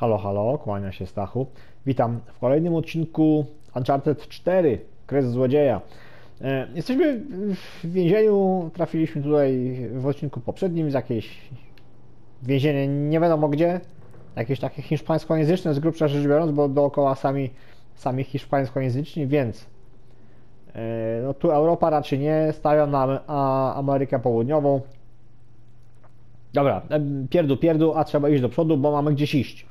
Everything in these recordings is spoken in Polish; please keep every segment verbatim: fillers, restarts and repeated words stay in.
Halo, halo, kłania się Stachu. Witam w kolejnym odcinku Uncharted cztery, Kres złodzieja. E, jesteśmy w więzieniu, trafiliśmy tutaj w odcinku poprzednim z jakiejś więzienia nie wiadomo gdzie. Jakieś takie hiszpańskojęzyczne z grubsza rzecz biorąc, bo dookoła sami, sami hiszpańskojęzyczni, więc e, no tu Europa raczej nie, stawiam na a, Amerykę Południową. Dobra, pierdu, pierdu, a trzeba iść do przodu, bo mamy gdzieś iść.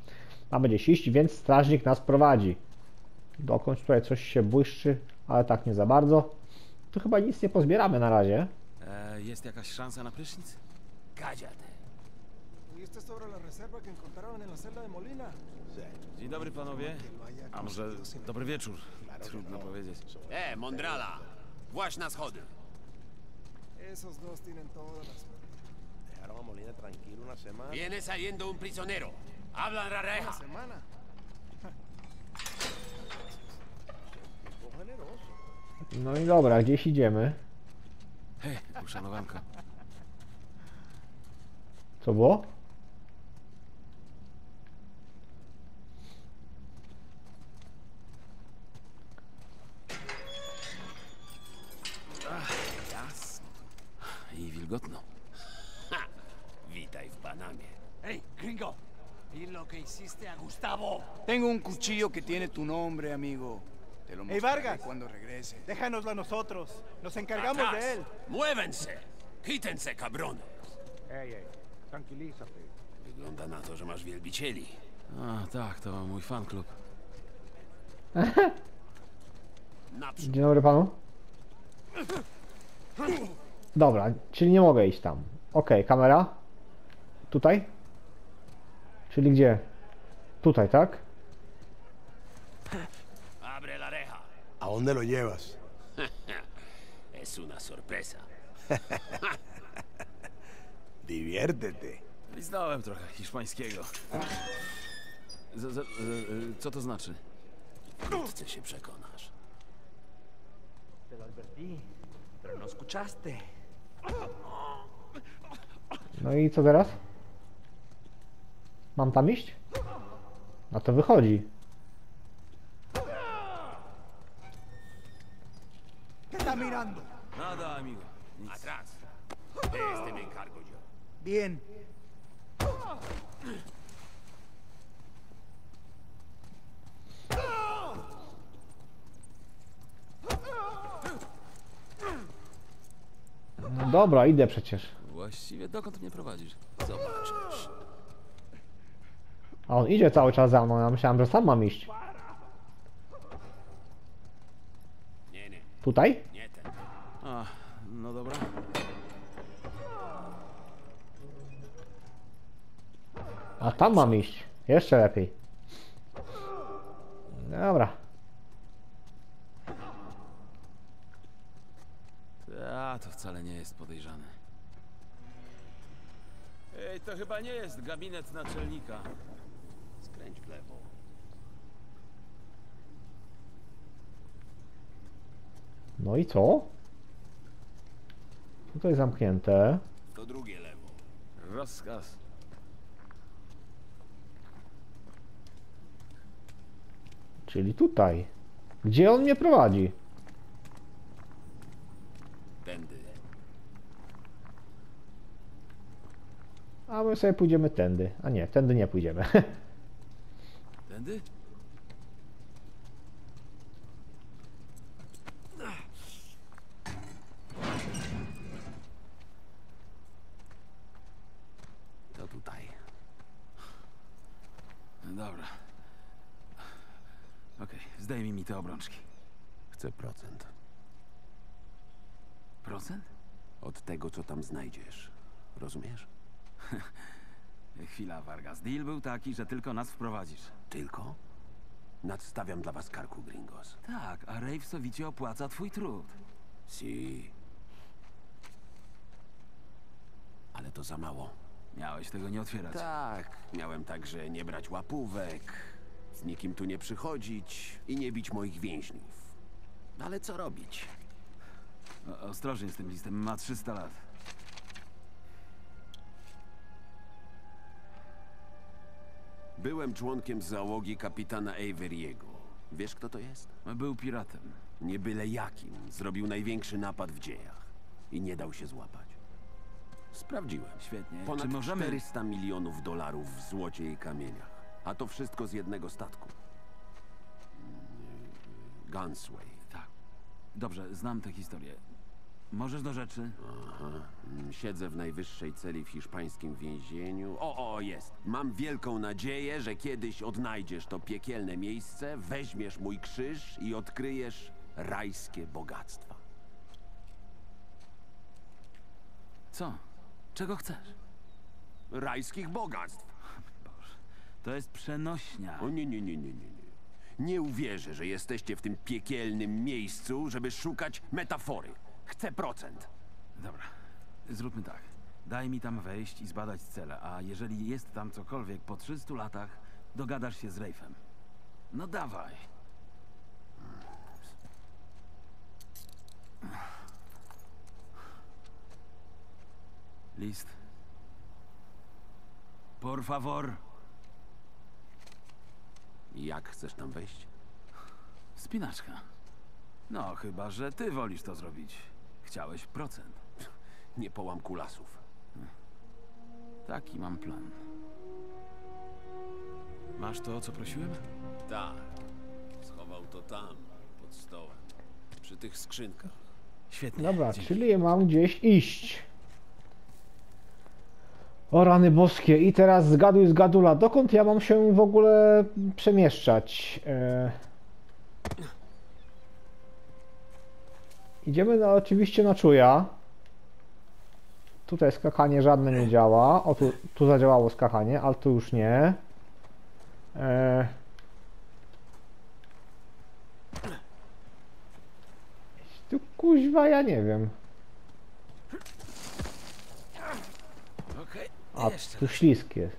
Mamy gdzieś iść, więc strażnik nas prowadzi. Dokąd tutaj coś się błyszczy, ale tak nie za bardzo. Tu chyba nic nie pozbieramy na razie. E, jest jakaś szansa na prysznic? Kadziat. Dzień dobry panowie. A może dobry wieczór? Trudno powiedzieć. E, Mondrala! Właśnie na schody. Viene saliendo un prisionero. Hablan rareja. No i dobra, gdzieś idziemy. Hej, uszanowanka. Co było? Ach, i wilgotno. Ha! Witaj w Panamie. Hej, gringo! Y lo que hiciste a Gustavo. Tengo un cuchillo que tiene tu nombre, amigo. Te lo mostraré. Hey, Vargas, cuando regrese. Déjanoslo a nosotros. Nos encargamos Atrás. de él. Muévense. Quítense, cabrones. Ej, ej, tranquilízate. Wygląda na to, że masz wielbicieli. A, tak, to mój fanklub. Dzień dobry panu. Dobra, czyli nie mogę iść tam. Okej, okay, kamera. Tutaj? Czyli gdzie? Tutaj, tak? Abre la reja. A dónde lo llevas? Es una sorpresa. Diviértete. Znałem trochę hiszpańskiego. Z, z, z, co to znaczy? Wkrótce się przekonasz. Te lo advertí, pero no escuchaste. No i co teraz? Mam tam iść? No to wychodzi. Nada, amigo. Atrás. Este me encargo yo. Bien. No dobra, idę przecież. Właściwie dokąd mnie prowadzisz? Zobaczysz. A on idzie cały czas za mną, ja myślałem, że sam mam iść. Nie, nie. Tutaj? Nie ten. A, no dobra. A tam mam iść. Jeszcze lepiej. Dobra. A, to wcale nie jest podejrzane. Ej, to chyba nie jest gabinet naczelnika. Skręć w lewo. No i co? Tutaj zamknięte. To drugie lewo. Rozkaz. Czyli tutaj. Gdzie on mnie prowadzi? Tędy. A my sobie pójdziemy tędy. A nie, tędy nie pójdziemy. Tędy? To tutaj. Dobra. Okej, zdejmij mi te obrączki. Chcę procent. Procent? Od tego, co tam znajdziesz. Rozumiesz? Chwila, Vargas. Deal był taki, że tylko nas wprowadzisz. Tylko? Nadstawiam dla was karku, gringos. Tak, a Rafe sowicie opłaca twój trud. Si. Ale to za mało. Miałeś tego nie otwierać. Tak, miałem także nie brać łapówek, z nikim tu nie przychodzić i nie bić moich więźniów. Ale co robić? O, ostrożnie z tym listem, ma trzysta lat. Byłem członkiem załogi kapitana Avery'ego. Wiesz, kto to jest? Był piratem. Nie byle jakim. Zrobił największy napad w dziejach. I nie dał się złapać. Sprawdziłem. Świetnie. Ponad Czy możemy... czterysta milionów dolarów w złocie i kamieniach. A to wszystko z jednego statku. Gunsway. Tak. Dobrze, znam tę historię. Możesz do rzeczy? Aha. Siedzę w najwyższej celi w hiszpańskim więzieniu. O, o, jest. Mam wielką nadzieję, że kiedyś odnajdziesz to piekielne miejsce, weźmiesz mój krzyż i odkryjesz rajskie bogactwa. Co? Czego chcesz? Rajskich bogactw. Boże, to jest przenośnia. O nie, nie, nie, nie, nie. Nie uwierzę, że jesteście w tym piekielnym miejscu, żeby szukać metafory. Chcę procent. Dobra, zróbmy tak. Daj mi tam wejść i zbadać cele, a jeżeli jest tam cokolwiek po trzystu latach, dogadasz się z Rafe'em. No dawaj. List. Por favor. Jak chcesz tam wejść? Spinaczka. No, chyba że ty wolisz to zrobić. Chciałeś procent. Nie połam kulasów. Taki mam plan. Masz to, o co prosiłem? Tak. Schował to tam, pod stołem. Przy tych skrzynkach. Świetnie. Dobra, dzięki. Czyli mam gdzieś iść. O rany boskie. I teraz zgaduj z gadula. Dokąd ja mam się w ogóle przemieszczać? E... Idziemy na, oczywiście na czuja. Tutaj skakanie żadne nie działa. O, tu, tu zadziałało skakanie, ale tu już nie. E... Tu kuźwa, ja nie wiem. A tu ślisk jest.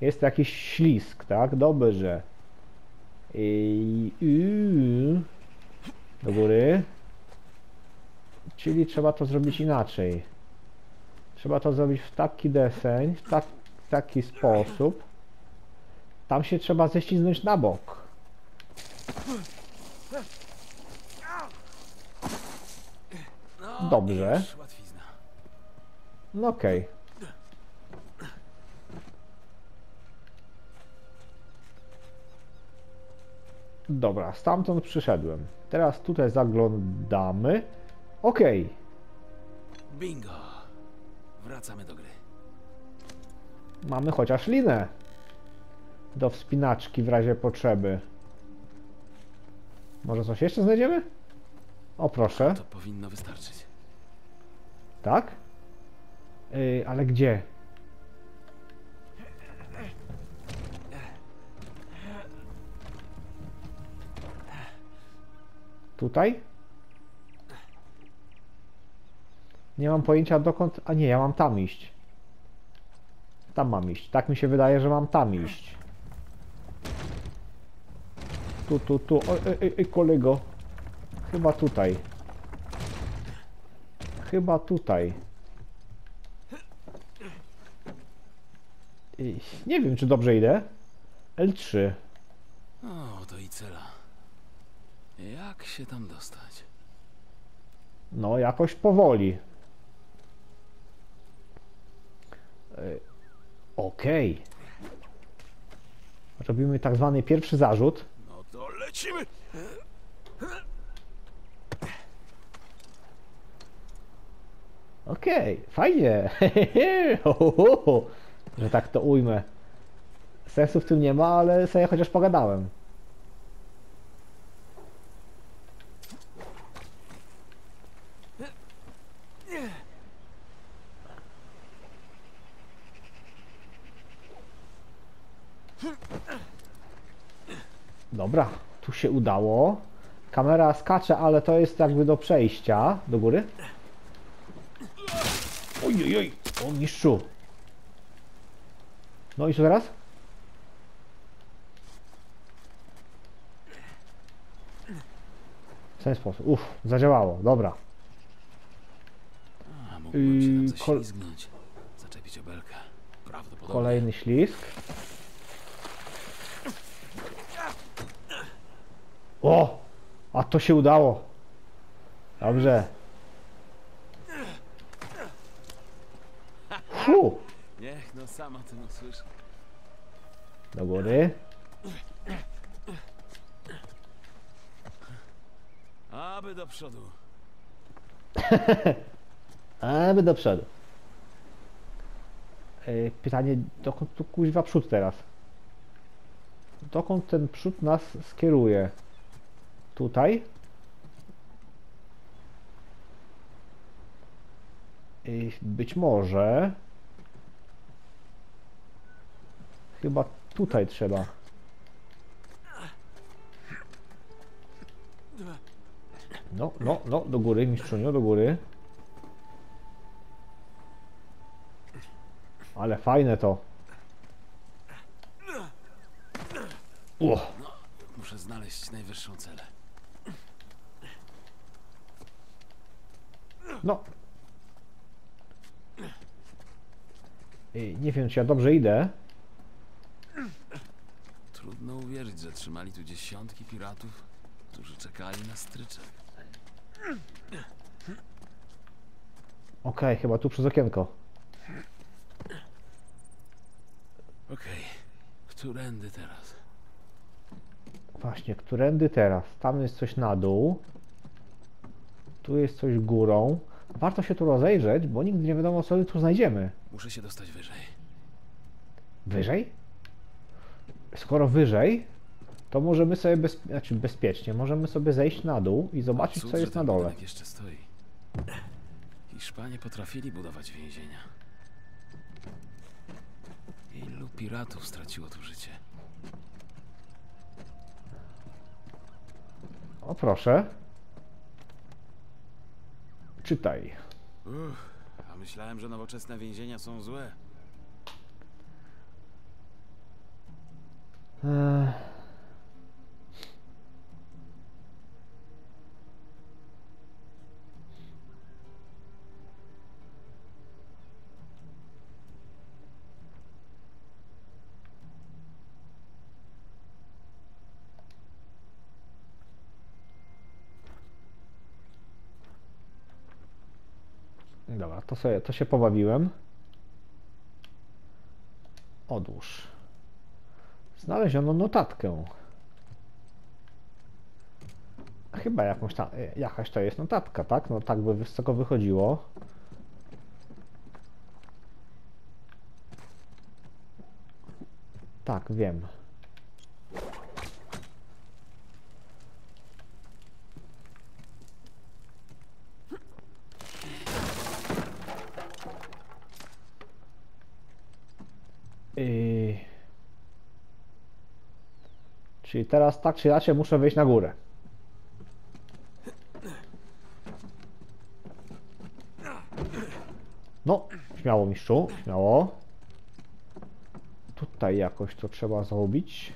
Jest jakiś ślisk, tak? Dobrze. I... Do góry. Czyli trzeba to zrobić inaczej. Trzeba to zrobić w taki deseń, w, tak, w taki sposób. Tam się trzeba ześliznąć na bok. Dobrze. No okej. Okay. Dobra, stamtąd przyszedłem. Teraz tutaj zaglądamy. Okej. Okay. Bingo. Wracamy do gry. Mamy chociaż linę. Do wspinaczki w razie potrzeby. Może coś jeszcze znajdziemy? O proszę. To powinno wystarczyć. Tak? Yy, ale gdzie? Tutaj? Nie mam pojęcia dokąd... A nie, ja mam tam iść. Tam mam iść. Tak mi się wydaje, że mam tam iść. Tu, tu, tu. O, ej, ej, kolego. Chyba tutaj. Chyba tutaj. Ej, nie wiem, czy dobrze idę. L trzy. O, to i cela. Jak się tam dostać? No, jakoś powoli. Okej. Okay. Robimy tak zwany pierwszy zarzut. No to lecimy. Okej, okay, fajnie. Że tak to ujmę. Sensu w tym nie ma, ale sobie chociaż pogadałem. Dobra, tu się udało. Kamera skacze, ale to jest jakby do przejścia. Do góry. Ojojoj, o mistrzu. No i co teraz? W ten sposób. Uff, zadziałało. Dobra. A, mógłbym się tam zaślizgnąć. Zaczepić obelkę. Prawdopodobnie. Kolejny ślizg. O! A to się udało. Dobrze. Fu. Niech no sama to usłyszy. Do góry. Aby do przodu. Aby do przodu. Ej, pytanie, dokąd tu kuźwa przód teraz? Dokąd ten przód nas skieruje? Tutaj? Ej, być może... Chyba tutaj trzeba. No, no, no, do góry, mistrzuniu, do góry. Ale fajne to. Uch. No, muszę znaleźć najwyższą celę. No. Ej, nie wiem, czy ja dobrze idę. Trudno uwierzyć, że trzymali tu dziesiątki piratów, którzy czekali na stryczek. Okej, okay, chyba tu przez okienko. Okej, okay. Którędy teraz? Właśnie, którędy teraz? Tam jest coś na dół. Tu jest coś górą. Warto się tu rozejrzeć, bo nigdy nie wiadomo, co tu znajdziemy. Muszę się dostać wyżej. Wyżej? Skoro wyżej, to możemy sobie bezpie... znaczy bezpiecznie, możemy sobie zejść na dół i zobaczyć, cud, co jest na dole. Jeszcze stoi. Hiszpanie potrafili budować więzienia. Ilu piratów straciło tu życie? O proszę. Czytaj. Uff, a myślałem, że nowoczesne więzienia są złe. Eee. Dobra, to sobie, to się pobawiłem. Odłóż. Znaleziono notatkę. Chyba jakąś tam, jakaś to jest notatka, tak? No tak by wysoko wychodziło. Tak, wiem. I... Czyli teraz tak czy inaczej muszę wejść na górę. No, śmiało mistrzu, śmiało. Tutaj jakoś to trzeba zrobić.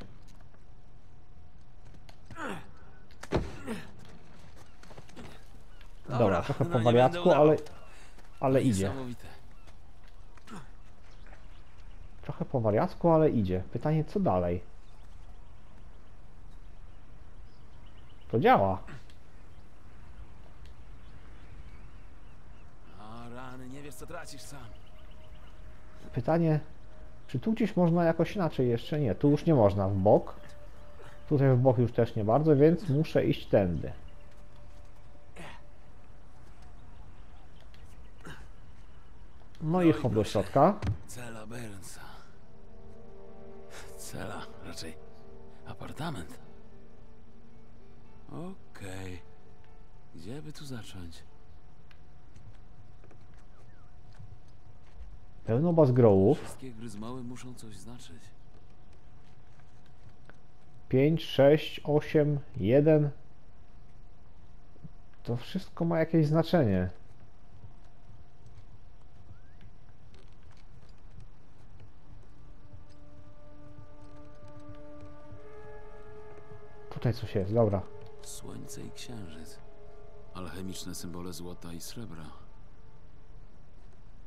Dobra, trochę po wariacku, ale, ale idzie. Trochę po wariacku, ale idzie. Pytanie, co dalej? To działa. A rany, nie wiesz, co tracisz sam. Pytanie, czy tu gdzieś można jakoś inaczej jeszcze? Nie, tu już nie można w bok. Tutaj w bok już też nie bardzo, więc muszę iść tędy. No i hop do środka. Cela Bernsa. Cela, raczej apartament. Okej. Okay. Gdzie by tu zacząć? Pełno bazgrołów. Wszystkie gryzmały muszą coś znaczyć. pięć, sześć, osiem, jeden. To wszystko ma jakieś znaczenie. Tutaj coś jest, dobra. Słońce i księżyc. Alchemiczne symbole złota i srebra.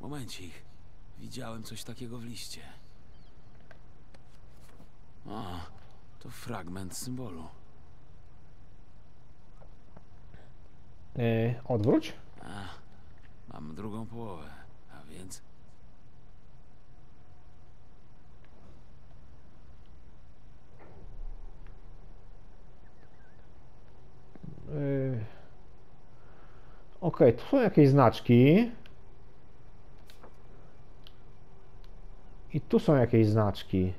Momencik. Widziałem coś takiego w liście. A, to fragment symbolu. Yy, odwróć. Ach, mam drugą połowę, a więc... Yy... Okej, okay, tu są jakieś znaczki. I tu są jakieś znaczki.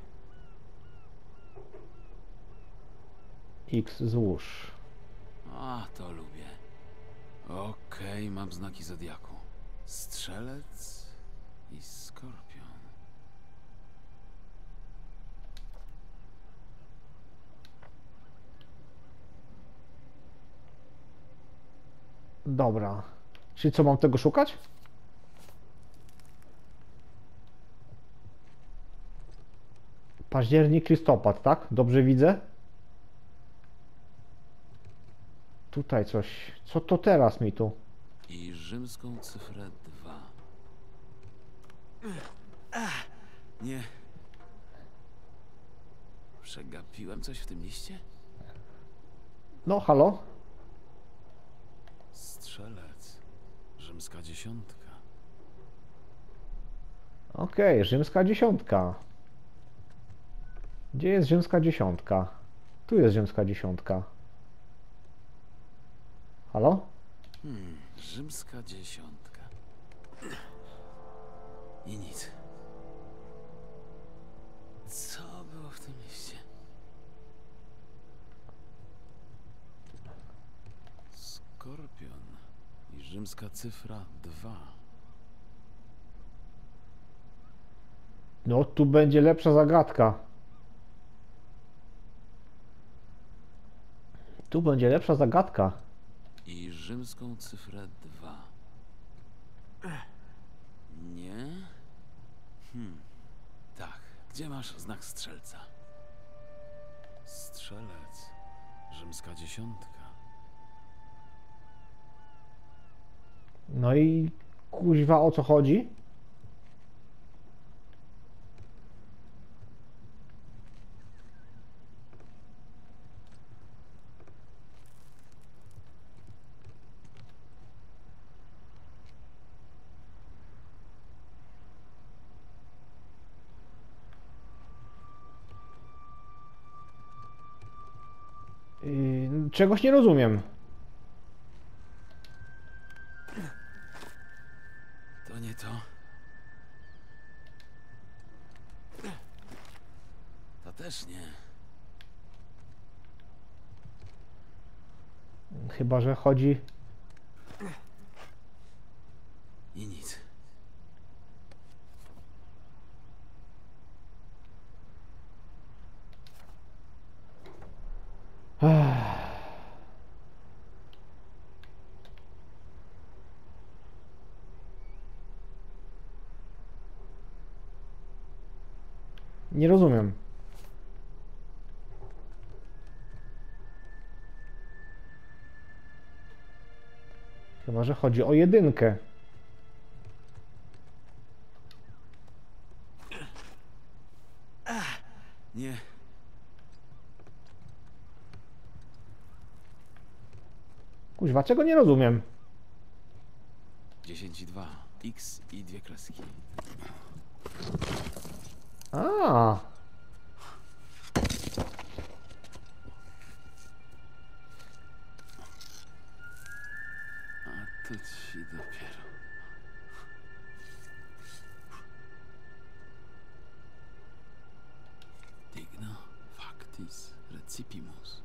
X złóż. A, to lubię. Okej, okay, mam znaki zodiaku. Strzelec i skorpion. Dobra. Czyli co, mam tego szukać? Październik, listopad, tak? Dobrze widzę? Tutaj coś. Co to teraz mi tu? I rzymską cyfrę dwa. Nie. Przegapiłem coś w tym liście? No, halo? Strzelec. Rzymska dziesiątka. Okej, okay, rzymska dziesiątka. Gdzie jest rzymska dziesiątka? Tu jest rzymska dziesiątka. Halo? Hmm, rzymska dziesiątka. I nic. Co było w tym liście? Skorpion i rzymska cyfra dwa. No, tu będzie lepsza zagadka. Tu będzie lepsza zagadka. I rzymską cyfrę dwa. Nie? Hmm. Tak. Gdzie masz znak strzelca? Strzelec. Rzymska dziesiątka. No i kuźwa, o co chodzi? Czegoś nie rozumiem. To nie to. To też nie. Chyba że chodzi... I nic. Nie rozumiem. Chyba że chodzi o jedynkę. Nie. Kuźwa, czego nie rozumiem? dziesięć i dwa. X i dwie kreski. A. A to ci dopiero. Digna factis recipimus.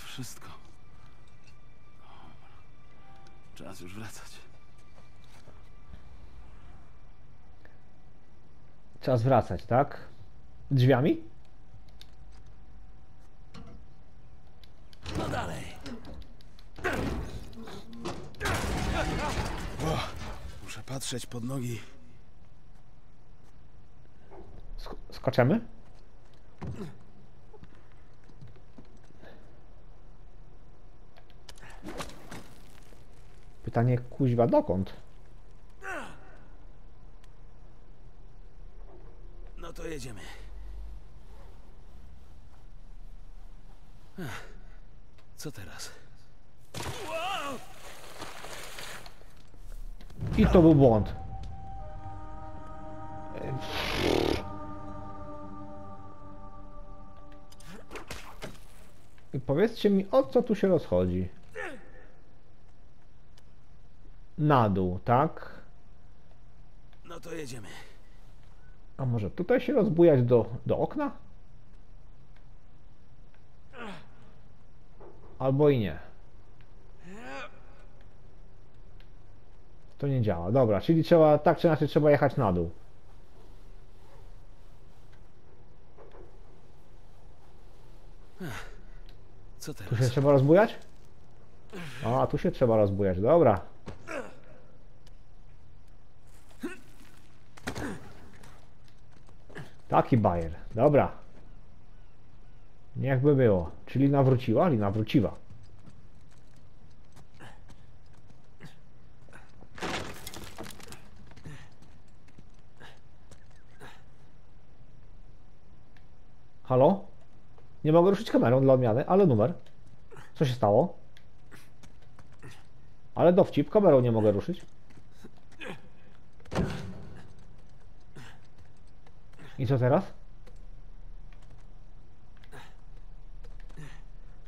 Wszystko. Czas już wracać. Czas wracać, tak? Drzwiami? No dalej. O, muszę patrzeć pod nogi. Sk- skaczemy? Pytanie, kuźwa, dokąd? No to jedziemy. Co teraz? I to był błąd. I powiedzcie mi, o co tu się rozchodzi? Na dół, tak? No to jedziemy. A może tutaj się rozbujać do, do okna? Albo i nie. To nie działa. Dobra, czyli trzeba, tak czy inaczej trzeba jechać na dół. Co teraz? Tu się trzeba rozbujać? A, tu się trzeba rozbujać. Dobra. Taki bajer. Dobra. Niech by było. Czyli nawróciła, ale nawróciła. Halo? Nie mogę ruszyć kamerą dla odmiany, ale numer. Co się stało? Ale dowcip, kamerą nie mogę ruszyć. I co teraz?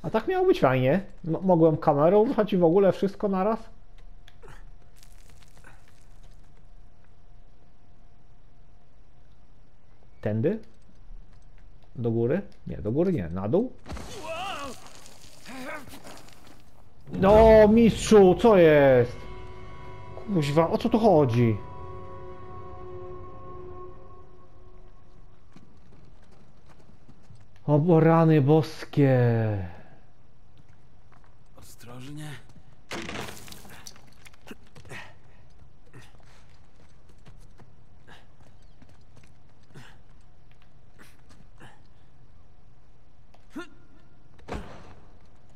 A tak miało być fajnie. No, mogłem kamerą ruszać i w ogóle wszystko naraz. Tędy? Do góry? Nie, do góry nie. Na dół? No, mistrzu, co jest? Kuźwa, o co tu chodzi? O, bo rany boskie. Ostrożnie.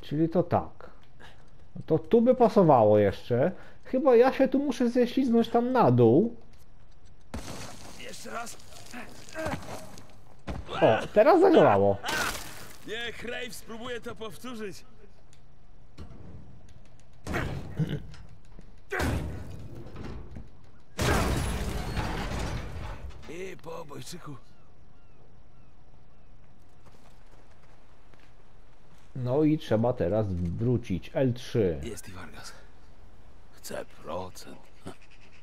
Czyli to tak. To tu by pasowało jeszcze. Chyba ja się tu muszę ześliznąć tam na dół. Jeszcze raz. O, teraz zadziałało. Niech Rafe spróbuje to powtórzyć. I po obojczyku. No i trzeba teraz wrócić. el trzy. Jest i Vargas. Chcę procent.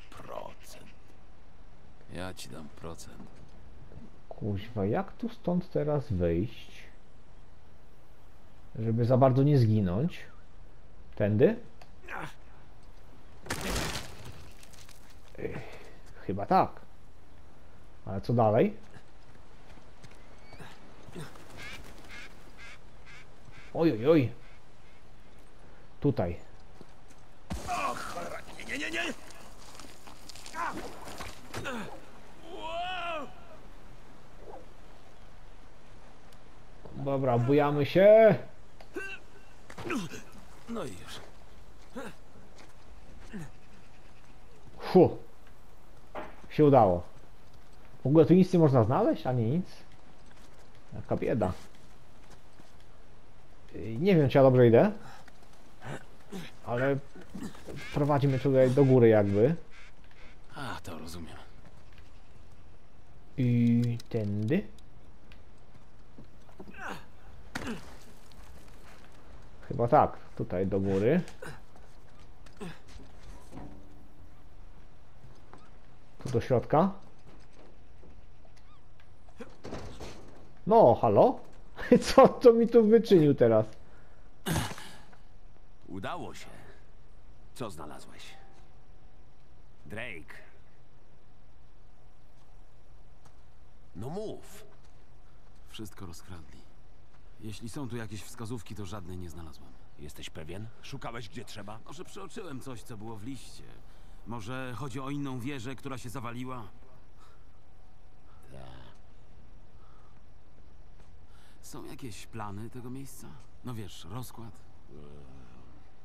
Procent. Ja ci dam procent. Kuźwa, jak tu stąd teraz wyjść? Żeby za bardzo nie zginąć. Tędy? Ech, chyba tak. Ale co dalej? Oj, oj, oj. Tutaj. O cholera, nie, nie, nie! Dobra, bujamy się. No i już. Hu. Się udało. W ogóle tu nic nie można znaleźć, ani nic. Jaka bieda. Nie wiem, czy ja dobrze idę. Ale prowadzi mnie tutaj do góry jakby. A, to rozumiem. I tędy. Chyba tak, tutaj do góry. Tu do środka. No, halo? Co to mi tu wyczynił teraz? Udało się. Co znalazłeś? Drake. No mów. Wszystko rozkradli. Jeśli są tu jakieś wskazówki, to żadnej nie znalazłem. Jesteś pewien? Szukałeś gdzie trzeba? Może przeoczyłem coś, co było w liście. Może chodzi o inną wieżę, która się zawaliła? Tak. Są jakieś plany tego miejsca? No wiesz, rozkład? Eee,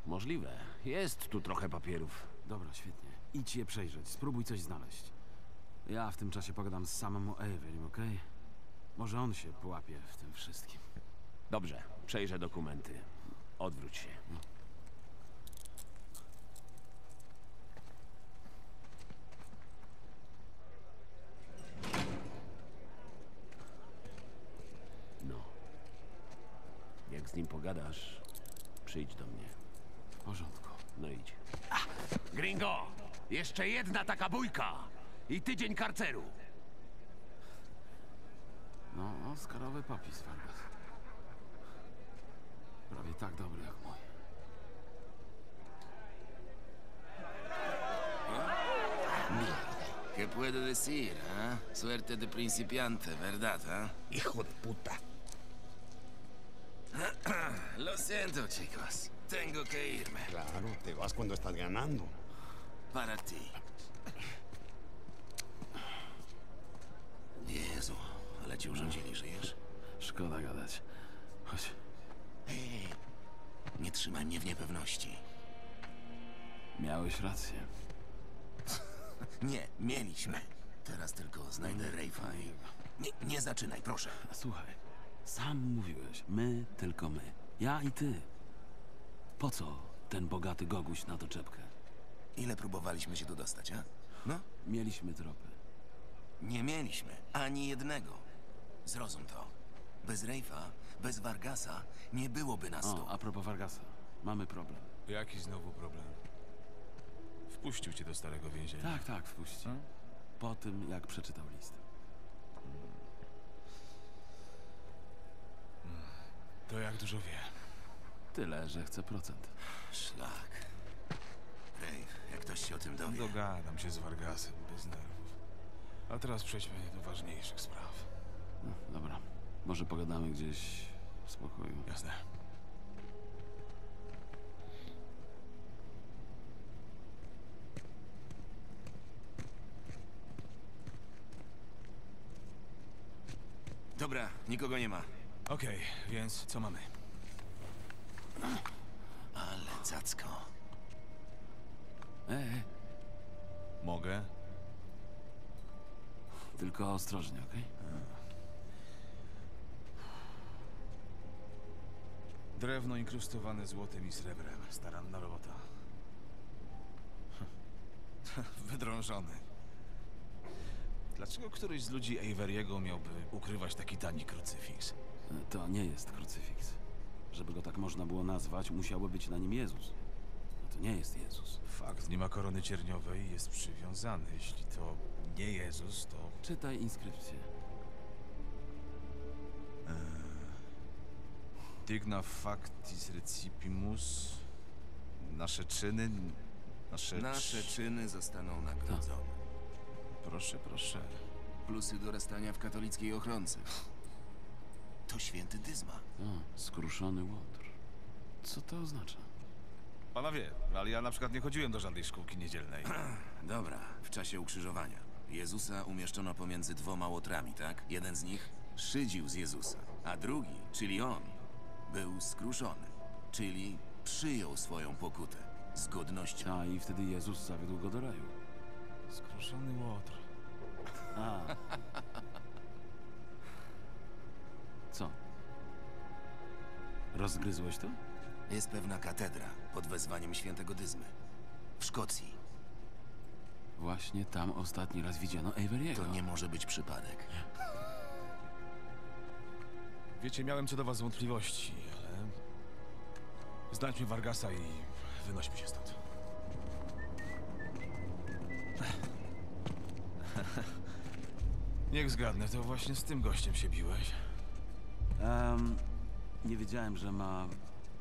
możliwe. Jest tu trochę papierów. Dobra, świetnie. Idź je przejrzeć, spróbuj coś znaleźć. Ja w tym czasie pogadam z samemu Avery'm, okej? Okay? Może on się połapie w tym wszystkim. Dobrze, przejrzę dokumenty. Odwróć się. No. Jak z nim pogadasz, przyjdź do mnie. W porządku. No idź. Ach, gringo! Jeszcze jedna taka bójka! I tydzień karceru! No, oskarowy papis, Vargas. Prawie tak dobry jak mój. ¿Qué puedo decir, eh? Suerte de principiante, ¿verdad, eh? Hijo de puta. Lo siento, chicos. Tengo que irme. Claro, te vas cuando estás ganando. Para ti. Jezu, ale ci urządzili, żyjesz? Szkoda gadać. Chodź. Hej, nie trzymaj mnie w niepewności. Miałeś rację. Nie, mieliśmy. Teraz tylko znajdę Rafe'a i... Nie, nie zaczynaj, proszę. Słuchaj, sam mówiłeś. My, tylko my. Ja i ty. Po co ten bogaty goguś na doczepkę? Ile próbowaliśmy się tu dostać, a? No? Mieliśmy tropy. Nie mieliśmy. Ani jednego. Zrozum to. Bez Rafe'a, bez Vargasa nie byłoby nas tu. O, a propos Vargasa. Mamy problem. Jaki znowu problem? Wpuścił cię do starego więzienia. Tak, tak, wpuścił. Hmm? Po tym, jak przeczytał list. Hmm. To jak dużo wie? Tyle, że chce procent. Szlak. Rafe, jak ktoś się o tym dowie... Dogadam się z Vargasem, bez nerwów. A teraz przejdźmy do ważniejszych spraw. No, dobra. Może pogadamy gdzieś w spokoju. Jasne. Dobra, nikogo nie ma. Okej, okay, więc co mamy? Ale cacko. Eee. Mogę? Tylko ostrożnie, okej? Okay? Drewno inkrustowane złotem i srebrem. Staranna robota. Wydrążony. Dlaczego któryś z ludzi Avery'ego miałby ukrywać taki tani krucyfiks? To nie jest krucyfiks. Żeby go tak można było nazwać, musiało być na nim Jezus. No to nie jest Jezus. Fakt, nie ma korony cierniowej, jest przywiązany. Jeśli to nie Jezus, to... Czytaj inskrypcję. Eee... Digna factis recipimus. Nasze czyny... Nasze, nasze czyny zostaną nagrodzone. Ta. Proszę, proszę. Plusy dorastania w katolickiej ochronce. To święty Dyzma. A, skruszony łotr. Co to oznacza? Panowie, ale ja na przykład nie chodziłem do żadnej szkółki niedzielnej. Dobra, w czasie ukrzyżowania. Jezusa umieszczono pomiędzy dwoma łotrami, tak? Jeden z nich szydził z Jezusa, a drugi, czyli on... Był skruszony, czyli przyjął swoją pokutę z godnością. A i wtedy Jezus zawiódł go do raju. Skruszony łotr. A. Co? Rozgryzłeś to? Jest pewna katedra pod wezwaniem świętego Dyzmy. W Szkocji. Właśnie tam ostatni raz widziano Avery'ego. To nie może być przypadek. Wiecie, miałem co do was wątpliwości, ale... Znajdźmy Vargasa i wynośmy się stąd. Niech zgadnę, to właśnie z tym gościem się biłeś. Um, nie wiedziałem, że ma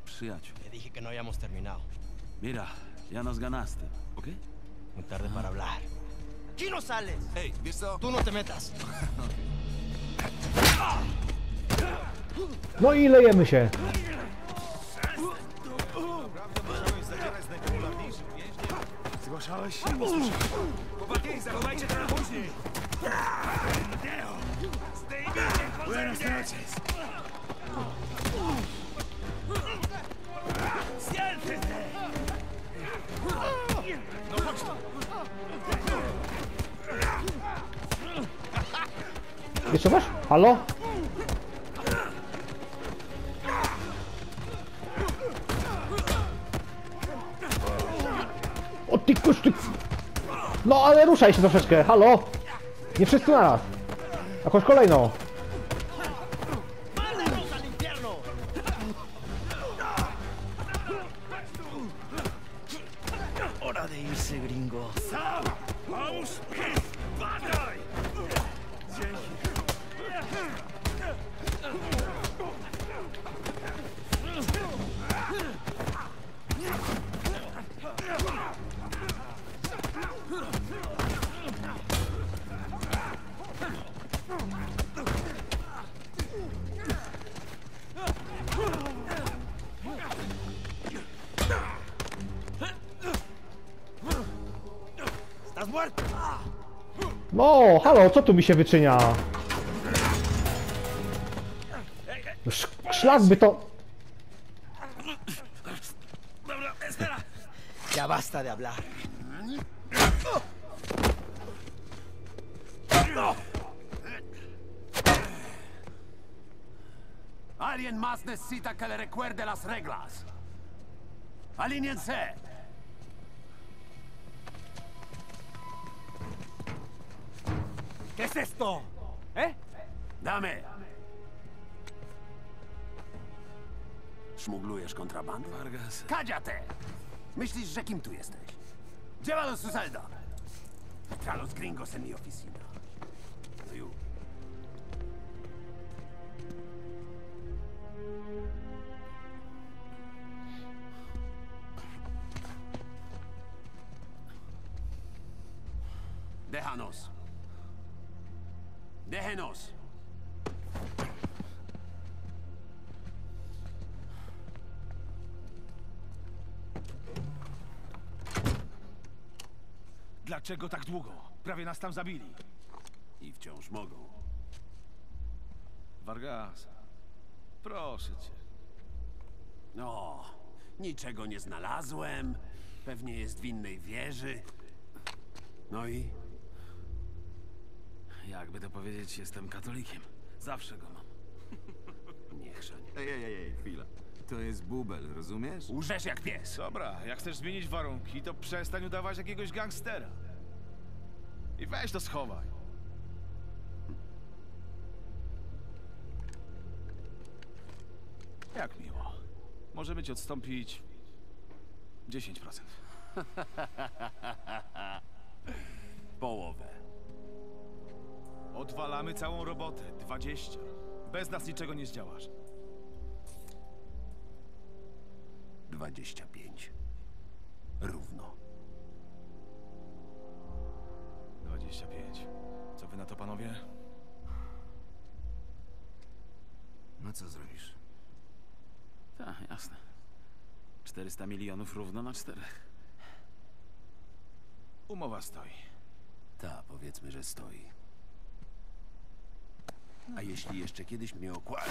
przyjaciół. Mira, ja nos ganaste, ok? Muy tarde para hablar. Chino sales! Hey, wiesz co? Tu no te metas! No i lejemy się. Zgłaszałeś się? Chłopaki, zachowajcie to na później. Jeszcze masz? Halo? O ty kusz, ty... No ale ruszaj się troszeczkę, halo! Nie wszyscy na raz! Jakąś kolejną! No, halo, co tu mi się wyczynia? Sz szlak by to... Ya basta de hablar. Alguien más necesita que le recuerde las reglas. Alíñense. ¿Qué es esto? ¿Eh? Dame. Szmuglujesz kontrabandę, Vargas? Cállate! Myślisz, że kim tu jesteś? Lleva los sus alda. Tra los gringos en mi oficina. To już. Déjanos. Déjenos. Dlaczego tak długo? Prawie nas tam zabili. I wciąż mogą. Vargas, proszę cię. No, niczego nie znalazłem. Pewnie jest w innej wieży. No i? Jakby to powiedzieć, jestem katolikiem. Zawsze go mam. Nie chrzan. Ej, ej, ej, chwila. To jest bubel, rozumiesz? Łżesz jak pies. Dobra, jak chcesz zmienić warunki, to przestań udawać jakiegoś gangstera. I weź to schowaj. Jak miło. Możemy ci odstąpić... dziesięć procent. Połowę. Odwalamy całą robotę. dwadzieścia. Bez nas niczego nie zdziałasz. dwadzieścia pięć. Równo. dwadzieścia pięć. Co wy na to, panowie? No co zrobisz? Tak, jasne. czterysta milionów równo na czterech. Umowa stoi. Ta, powiedzmy, że stoi. A jeśli jeszcze kiedyś mnie okłada...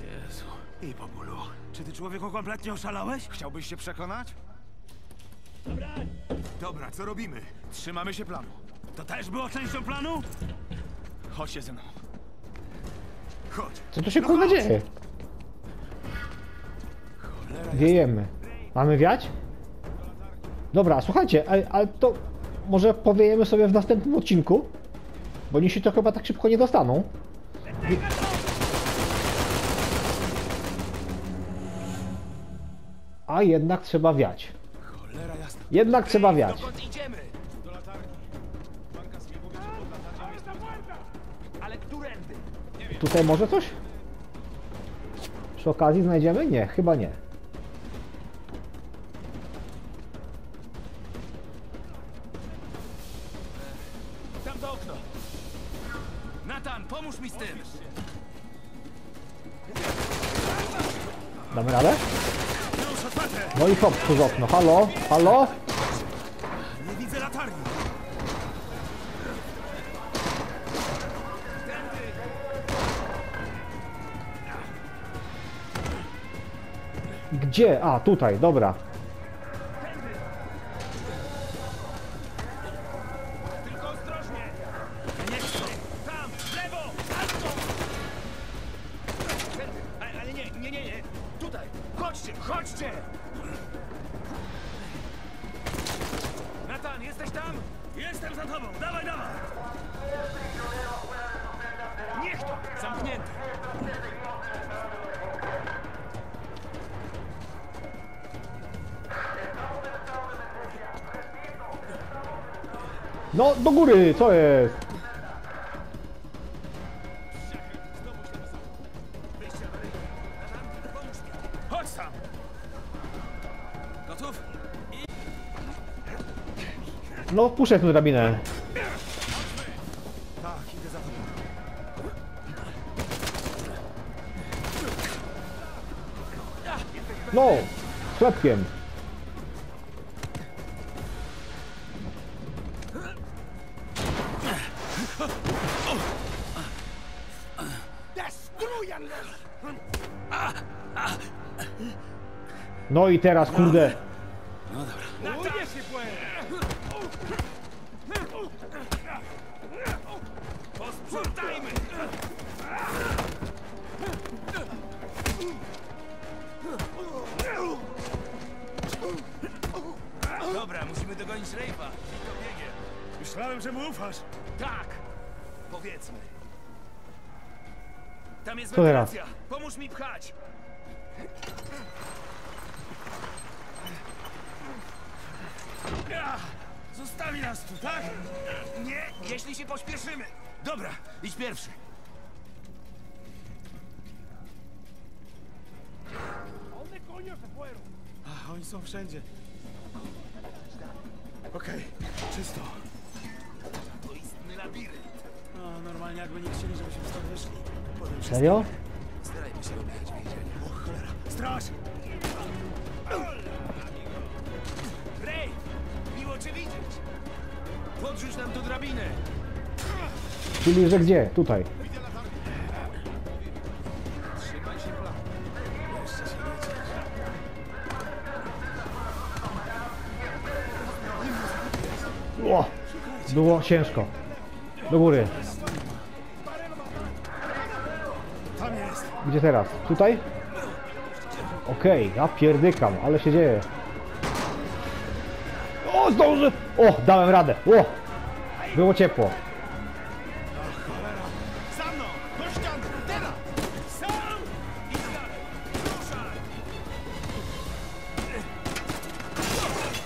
Jezu... I po bólu. Czy ty, człowieku, kompletnie oszalałeś? Chciałbyś się przekonać? Dobra! Dobra, co robimy? Trzymamy się planu. To też było częścią planu? Chodźcie ze mną. Chodź! Co tu się, no, kurwa, dzieje? Wiejemy. Mamy wiać? Dobra, słuchajcie, ale, ale to może powiejemy sobie w następnym odcinku? Bo oni się to chyba tak szybko nie dostaną. Wie... A jednak trzeba wiać. Jednak trzeba wiać. Tutaj może coś? Przy okazji znajdziemy? Nie, chyba nie. Mi z tym. Damy radę? No i hop, tu z okno. Halo? Halo? Nie widzę latarni. Gdzie? A, tutaj, dobra. No, do góry, co jest? Chodź sam! Gotów? No, puszczę tę drabinę. Tak, idę za tobą. No, ślepkiem. No i teraz, kurde. No dobra. Posprzątajmy. Dobra, musimy dogonić Rafe'a. Myślałem, że mu ufasz. Tak. Powiedzmy. Tam jest wentylacja. Pomóż mi pchać. Zostawi nas tu, tak? Nie, jeśli się pośpieszymy. Dobra, idź pierwszy. A, oni są wszędzie. Okej, okay, czysto. To istny labirynt. No, normalnie jakby nie chcieli, żebyśmy stąd wyszli. Potem serio? Starajmy się umieć więzienia. O cholera, straż! Podrzuć nam do drabiny. Czyli że gdzie? Tutaj. Trzymaj się plan. Jeszcze się nie dzieje. Ło! Było ciężko. Do góry. Tam jest. Gdzie teraz? Tutaj? Okej, okay, ja pierdykam, ale się dzieje. O, zdążę! O, dałem radę! O! Było ciepło.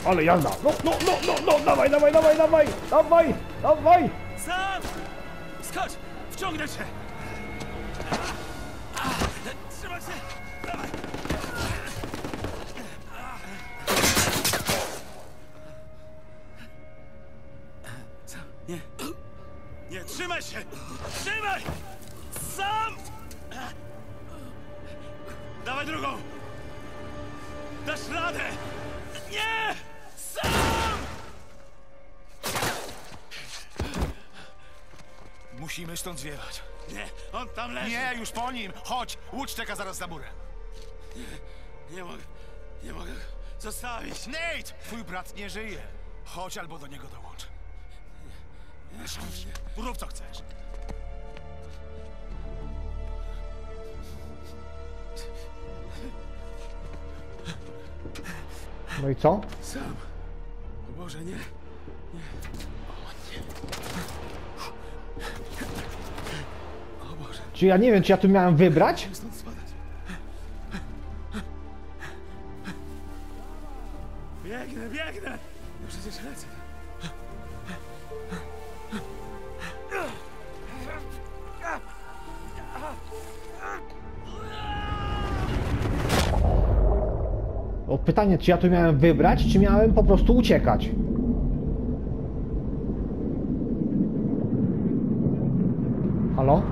Ale jazda! No, no, no, no, no! Dawaj, dawaj, dawaj, dawaj! Dawaj! Dawaj! Sam! Skocz! Wciągnę cię! Trzymaj się! Dawaj! Nie. Nie, trzymaj się! Trzymaj! Sam! Dawaj drugą! Dasz radę! Nie! Sam! Musimy stąd zwiewać. Nie, on tam leży. Nie, już po nim! Chodź! Łódź czeka zaraz za burę. Nie, nie mogę. Nie mogę go zostawić. Nate! Twój brat nie żyje. Chodź albo do niego dołącz. Rób co chcesz. No i co? Sam. Boże, nie. Nie. O, nie. O Boże. Czy ja nie wiem, czy ja tu miałem wybrać? Biegnę, biegnę. No przecież lecę. O, pytanie, czy ja tu miałem wybrać, czy miałem po prostu uciekać? Halo?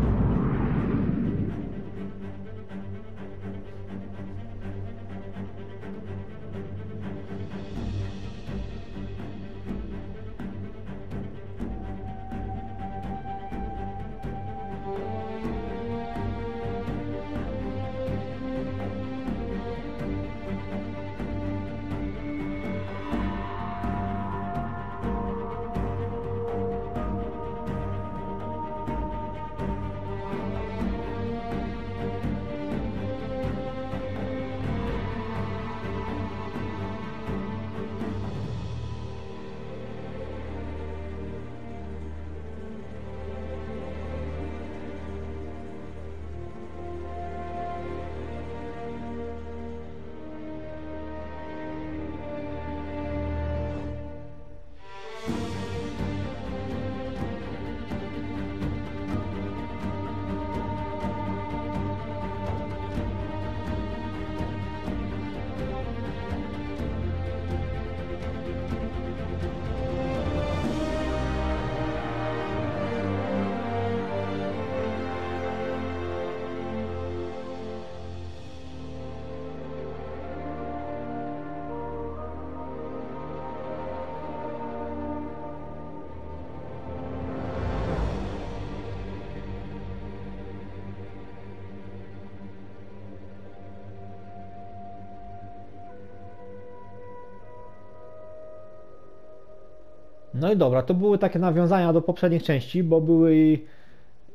No i dobra, to były takie nawiązania do poprzednich części, bo były i,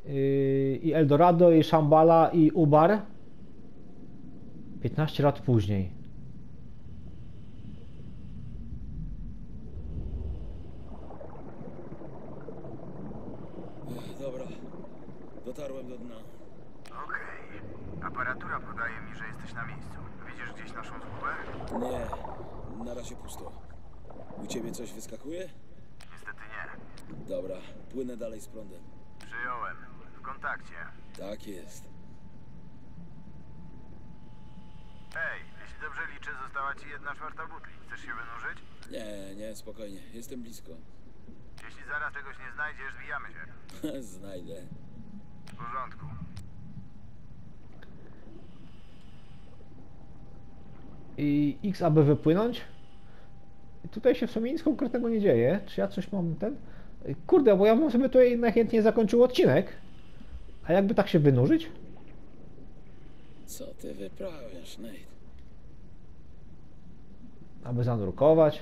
i, i Eldorado, i Szambala, i Ubar. piętnaście lat później. Dobra, dotarłem do dna. Okej, okay. Aparatura podaje mi, że jesteś na miejscu. Widzisz gdzieś naszą zgubę? Nie, na razie pusto. U ciebie coś wyskakuje? Niestety nie. Dobra, płynę dalej z prądem. Przyjąłem, w kontakcie. Tak jest. Ej, jeśli dobrze liczę, została ci jedna czwarta butli. Chcesz się wynurzyć? Nie, nie, spokojnie. Jestem blisko. Jeśli zaraz czegoś nie znajdziesz, zwijamy się. Znajdę. W porządku. I X, aby wypłynąć? Tutaj się w sumie nic konkretnego nie dzieje. Czy ja coś mam ten? Kurde, bo ja bym sobie tutaj najchętniej zakończył odcinek. A jakby tak się wynurzyć? Co ty wyprawiasz, Nate? Aby zanurkować.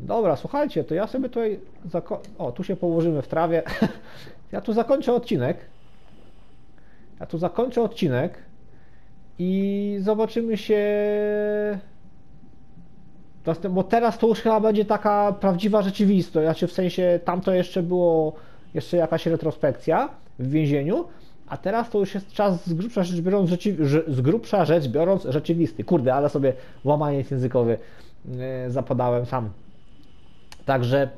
Dobra, słuchajcie, to ja sobie tutaj... Zako o, tu się położymy w trawie. Ja tu zakończę odcinek. Ja tu zakończę odcinek. I zobaczymy się... Bo teraz to już chyba będzie taka prawdziwa rzeczywistość. Znaczy w sensie, tamto jeszcze było... Jeszcze jakaś retrospekcja w więzieniu. A teraz to już jest czas z grubsza rzecz biorąc, z grubsza rzecz biorąc rzeczywisty. Kurde, ale sobie łamanie językowe zapadałem sam. Także,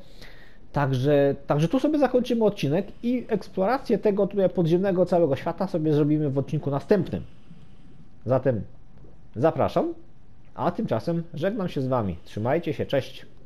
także, także tu sobie zakończymy odcinek i eksplorację tego tutaj podziemnego całego świata sobie zrobimy w odcinku następnym. Zatem zapraszam, a tymczasem żegnam się z wami. Trzymajcie się, cześć.